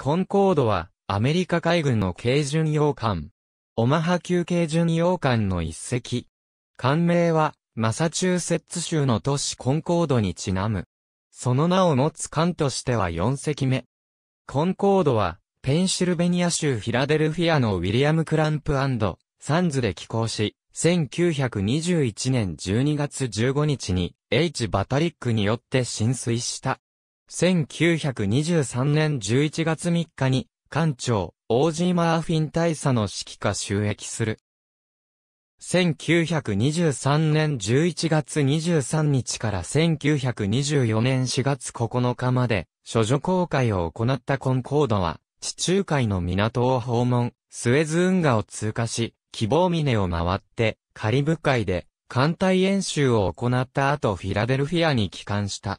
コンコードは、アメリカ海軍の軽巡洋艦。オマハ級軽巡洋艦の一隻。艦名は、マサチューセッツ州の都市コンコードにちなむ。その名を持つ艦としては4隻目。コンコードは、ペンシルベニア州フィラデルフィアのウィリアム・クランプ&サンズで寄港し、1921年12月15日に H. バタリックによって浸水した。1923年11月3日に、艦長、オージー・マーフィン大佐の指揮下就役する。1923年11月23日から1924年4月9日まで、処女航海を行ったコンコードは、地中海の港を訪問、スエズ運河を通過し、希望峰を回って、カリブ海で、艦隊演習を行った後フィラデルフィアに帰還した。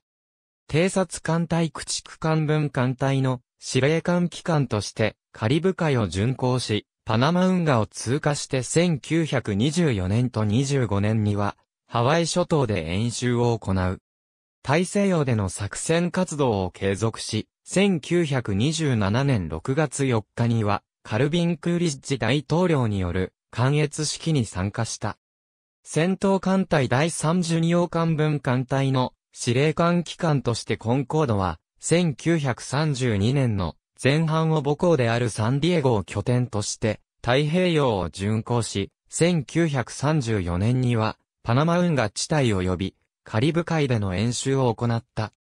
偵察艦隊駆逐艦分艦隊の、司令官機関としてカリブ海を巡航し、パナマ運河を通過して1924年と25年にはハワイ諸島で演習を行う。大西洋での作戦活動を継続し、1927年6月4日にはカルビン・クーリッジ大統領による観閲式に参加した。戦闘艦隊第3巡洋艦分艦隊の司令官機関としてコンコードは、1932年の前半を母港であるサンディエゴを拠点として太平洋を巡航し、1934年にはパナマ運河地帯及びカリブ海での演習を行った。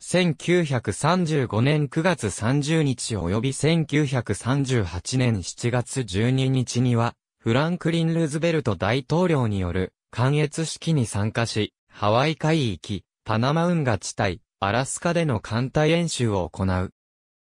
1935年9月30日及び1938年7月12日にはフランクリン・ルーズベルト大統領による観閲式に参加し、ハワイ海域、パナマ運河地帯、アラスカでの艦隊演習を行う。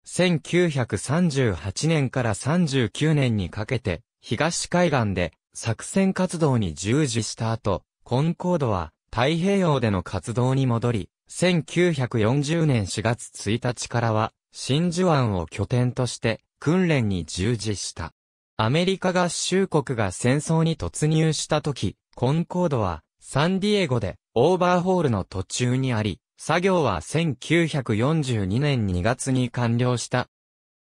1938年から39年にかけて、東海岸で作戦活動に従事した後、コンコードは太平洋での活動に戻り、1940年4月1日からは、真珠湾を拠点として訓練に従事した。アメリカ合衆国が戦争に突入した時、コンコードはサンディエゴでオーバーホールの途中にあり、作業は1942年2月に完了した。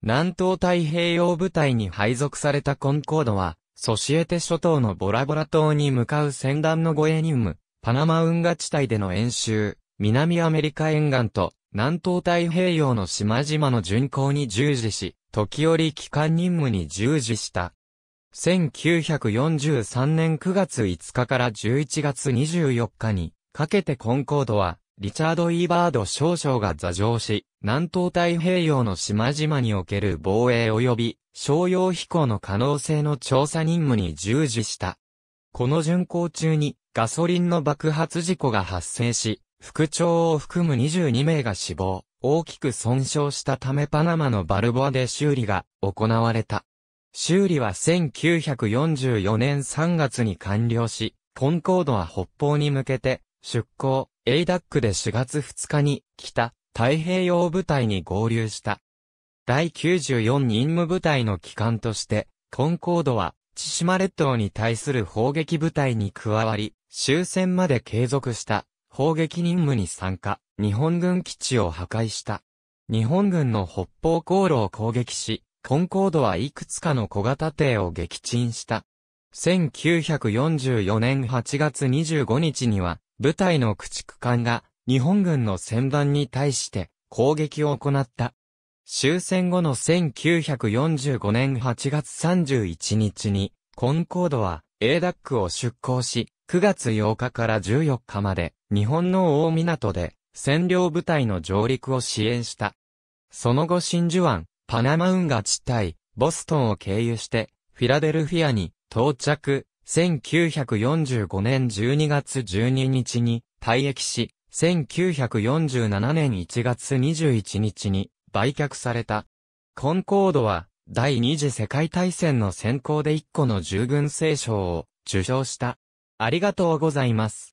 南東太平洋部隊に配属されたコンコードは、ソシエテ諸島のボラボラ島に向かう船団の5エニウム、パナマ運河地帯での演習、南アメリカ沿岸と南東太平洋の島々の巡航に従事し、時折帰還任務に従事した。1943年9月5日から11月24日にかけてコンコードは、リチャード・E・バード少将が座上し、南東太平洋の島々における防衛及び商用飛行の可能性の調査任務に従事した。この巡航中にガソリンの爆発事故が発生し、副長を含む22名が死亡、大きく損傷したためパナマのバルボアで修理が行われた。修理は1944年3月に完了し、コンコードは北方に向けて出航。ADAC で4月2日に北太平洋部隊に合流した。第94任務部隊の旗艦として、コンコードは千島列島に対する砲撃部隊に加わり、終戦まで継続した砲撃任務に参加、日本軍基地を破壊した。日本軍の北方航路を攻撃し、コンコードはいくつかの小型艇を撃沈した。1944年8月25日には、部隊の駆逐艦が日本軍の船団に対して攻撃を行った。終戦後の1945年8月31日にコンコードは ADAC を出港し9月8日から14日まで日本の大港で占領部隊の上陸を支援した。その後真珠湾、パナマ運河地帯、ボストンを経由してフィラデルフィアに到着。1945年12月12日に退役し、1947年1月21日に売却された。コンコードは第二次世界大戦の戦功で1個の従軍勲章を受章した。ありがとうございます。